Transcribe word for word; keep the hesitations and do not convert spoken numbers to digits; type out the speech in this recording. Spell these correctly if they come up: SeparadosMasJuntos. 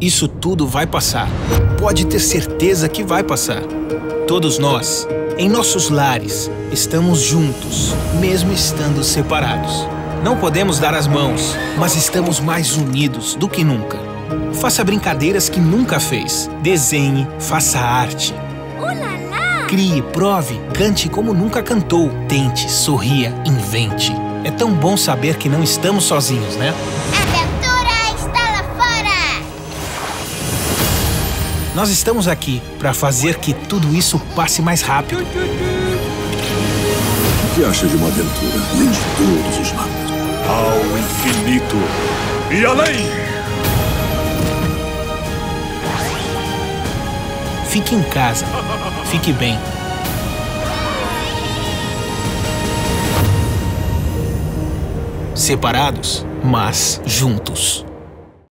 Isso tudo vai passar. Pode ter certeza que vai passar. Todos nós, em nossos lares, estamos juntos, mesmo estando separados. Não podemos dar as mãos, mas estamos mais unidos do que nunca. Faça brincadeiras que nunca fez. Desenhe, faça arte. Crie, prove, cante como nunca cantou. Tente, sorria, invente. É tão bom saber que não estamos sozinhos, né? A aventura está lá fora! Nós estamos aqui para fazer que tudo isso passe mais rápido. O que acha de uma aventura além de todos os mapas? Ao infinito e além! Fique em casa. Fique bem. Separados, mas juntos.